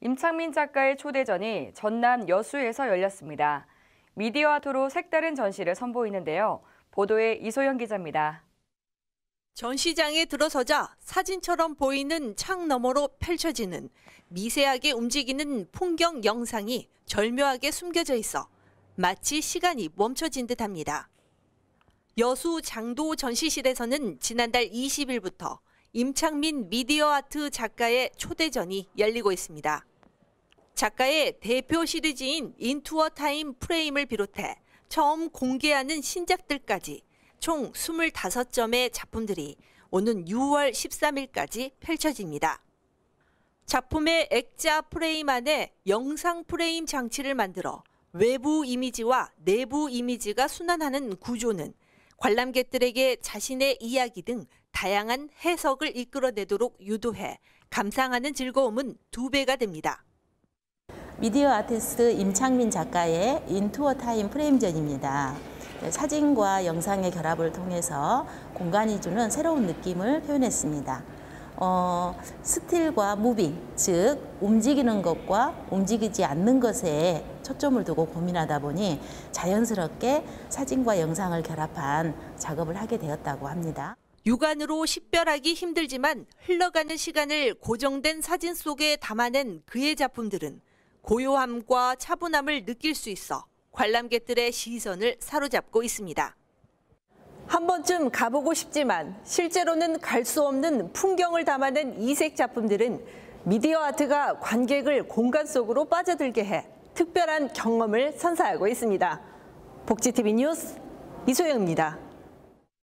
임창민 작가의 초대전이 전남 여수에서 열렸습니다. 미디어와 도로 색다른 전시를 선보이는데요. 보도에 이소영 기자입니다. 전시장에 들어서자 사진처럼 보이는 창 너머로 펼쳐지는 미세하게 움직이는 풍경 영상이 절묘하게 숨겨져 있어 마치 시간이 멈춰진 듯합니다. 여수 장도 전시실에서는 지난달 20일부터 임창민 미디어 아트 작가의 초대전이 열리고 있습니다. 작가의 대표 시리즈인 인투어 타임 프레임을 비롯해 처음 공개하는 신작들까지 총 25점의 작품들이 오는 6월 13일까지 펼쳐집니다. 작품의 액자 프레임 안에 영상 프레임 장치를 만들어 외부 이미지와 내부 이미지가 순환하는 구조는 관람객들에게 자신의 이야기 등 다양한 해석을 이끌어내도록 유도해 감상하는 즐거움은 2배가 됩니다. 미디어 아티스트 임창민 작가의 인투어 타임 프레임전입니다. 사진과 영상의 결합을 통해서 공간이 주는 새로운 느낌을 표현했습니다. 스틸과 무빙, 즉 움직이는 것과 움직이지 않는 것에 초점을 두고 고민하다 보니 자연스럽게 사진과 영상을 결합한 작업을 하게 되었다고 합니다. 육안으로 식별하기 힘들지만 흘러가는 시간을 고정된 사진 속에 담아낸 그의 작품들은 고요함과 차분함을 느낄 수 있어 관람객들의 시선을 사로잡고 있습니다. 한 번쯤 가보고 싶지만 실제로는 갈 수 없는 풍경을 담아낸 이색 작품들은 미디어 아트가 관객을 공간 속으로 빠져들게 해 특별한 경험을 선사하고 있습니다. 복지TV 뉴스 이소영입니다.